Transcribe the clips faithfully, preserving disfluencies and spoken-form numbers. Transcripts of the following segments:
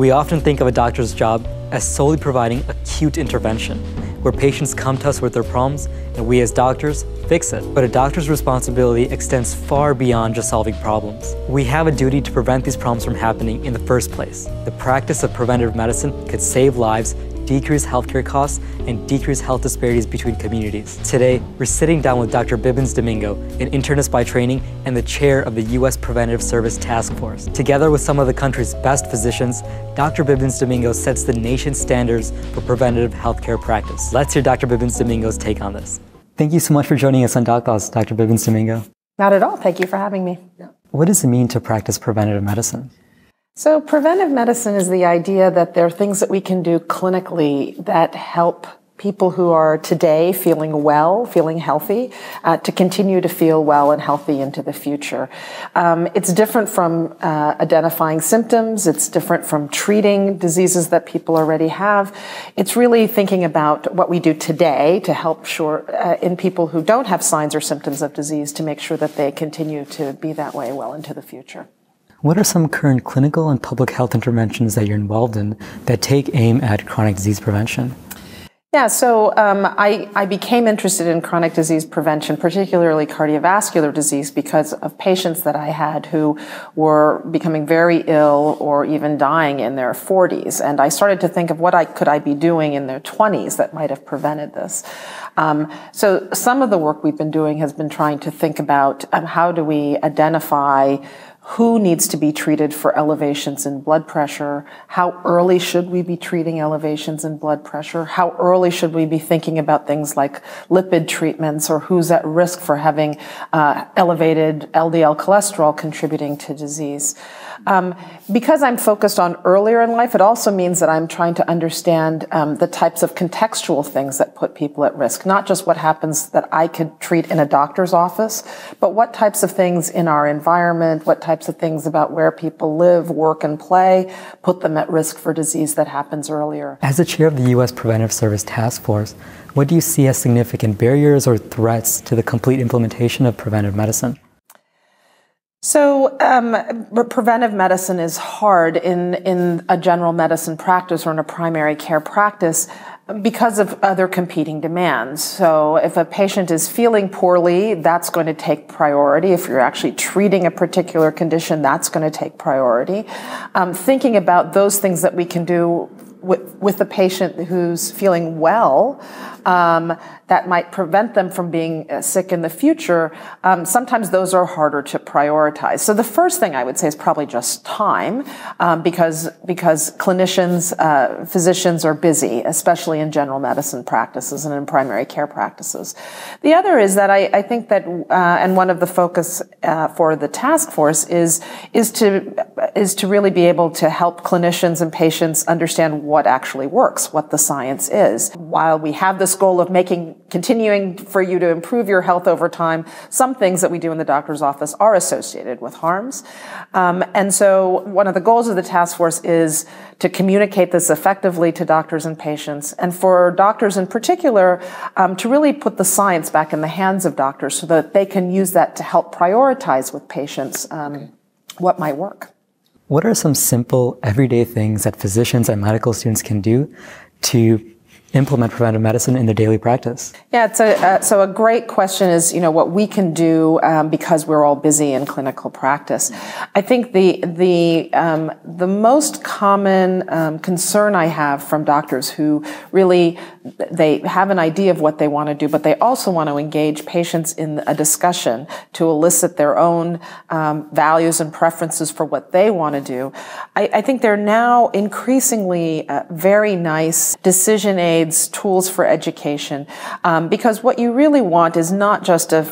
We often think of a doctor's job as solely providing acute intervention, where patients come to us with their problems and we as doctors fix it. But a doctor's responsibility extends far beyond just solving problems. We have a duty to prevent these problems from happening in the first place. The practice of preventative medicine could save lives, decrease healthcare costs, and decrease health disparities between communities. Today, we're sitting down with Doctor Bibbins-Domingo, an internist by training and the chair of the U S Preventive Services Task Force. Together with some of the country's best physicians, Doctor Bibbins-Domingo sets the nation's standards for preventative healthcare practice. Let's hear Doctor Bibbins-Domingo's take on this. Thank you so much for joining us on Doc Thoughts, Doctor Bibbins-Domingo. Not at all. Thank you for having me. Yeah. What does it mean to practice preventative medicine? So preventive medicine is the idea that there are things that we can do clinically that help people who are today feeling well, feeling healthy, uh, to continue to feel well and healthy into the future. Um, it's different from uh, identifying symptoms. It's different from treating diseases that people already have. It's really thinking about what we do today to help sure uh, in people who don't have signs or symptoms of disease to make sure that they continue to be that way well into the future. What are some current clinical and public health interventions that you're involved in that take aim at chronic disease prevention? Yeah, so um, I, I became interested in chronic disease prevention, particularly cardiovascular disease, because of patients that I had who were becoming very ill or even dying in their forties. And I started to think of what I could I be doing in their twenties that might have prevented this. Um, so some of the work we've been doing has been trying to think about um, how do we identify who needs to be treated for elevations in blood pressure? How early should we be treating elevations in blood pressure? How early should we be thinking about things like lipid treatments or who's at risk for having uh, elevated L D L cholesterol contributing to disease? Um, because I'm focused on earlier in life, it also means that I'm trying to understand um, the types of contextual things that put people at risk, not just what happens that I could treat in a doctor's office, but what types of things in our environment, what types of things about where people live, work, and play put them at risk for disease that happens earlier. As the chair of the U S Preventive Services Task Force, what do you see as significant barriers or threats to the complete implementation of preventive medicine? So um, preventive medicine is hard in, in a general medicine practice or in a primary care practice because of other competing demands. So if a patient is feeling poorly, that's going to take priority. If you're actually treating a particular condition, that's going to take priority. Um, thinking about those things that we can do With, with the patient who's feeling well, um, that might prevent them from being uh, sick in the future, um, sometimes those are harder to prioritize. So the first thing I would say is probably just time, um, because, because clinicians, uh, physicians are busy, especially in general medicine practices and in primary care practices. The other is that I, I think that, uh, and one of the focus uh, for the task force is, is, to, is to really be able to help clinicians and patients understand what actually works, what the science is. While we have this goal of making, continuing for you to improve your health over time, some things that we do in the doctor's office are associated with harms. Um, and so one of the goals of the task force is to communicate this effectively to doctors and patients, and for doctors in particular, um, to really put the science back in the hands of doctors so that they can use that to help prioritize with patients um, what might work. What are some simple, everyday things that physicians and medical students can do to implement preventive medicine in their daily practice? Yeah, it's a, uh, so a great question is, you know, what we can do um, because we're all busy in clinical practice. I think the the um, the most common um, concern I have from doctors who really they have an idea of what they want to do, but they also want to engage patients in a discussion to elicit their own um, values and preferences for what they want to do. I, I think they're now increasingly uh, very nice decision aids, tools for education, um, because what you really want is not just a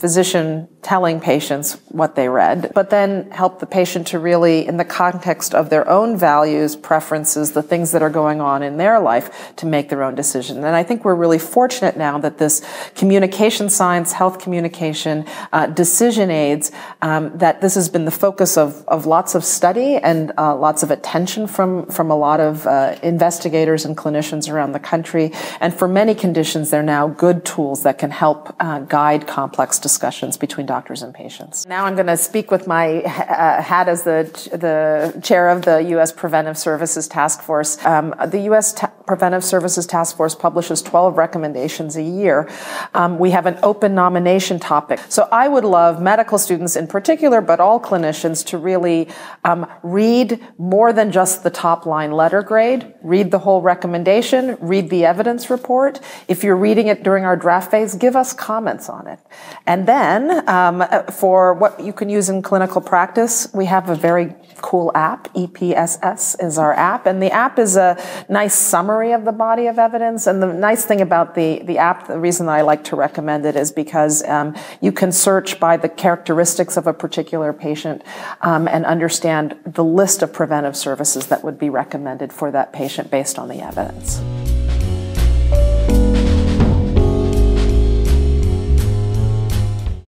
physician telling patients what they read, but then help the patient to really, in the context of their own values, preferences, the things that are going on in their life, to make their own decision. And I think we're really fortunate now that this communication science, health communication, uh, decision aids, um, that this has been the focus of, of lots of study and uh, lots of attention from, from a lot of uh, investigators and clinicians around the country. And for many conditions, they're now good tools that can help uh, guide complex discussions between doctors and patients. Now I'm going to speak with my uh, hat as the the chair of the U S. Preventive Services Task Force. Um, the U S. Ta Preventive Services Task Force publishes twelve recommendations a year. Um, we have an open nomination topic. So I would love medical students in particular, but all clinicians, to really um, read more than just the top line letter grade, read the whole recommendation, read the evidence report. If you're reading it during our draft phase, give us comments on it. And then um, for what you can use in clinical practice, we have a very cool app. E P S S is our app, and the app is a nice summary of the body of evidence. And the nice thing about the, the app, the reason that I like to recommend it is because um, you can search by the characteristics of a particular patient um, and understand the list of preventive services that would be recommended for that patient based on the evidence.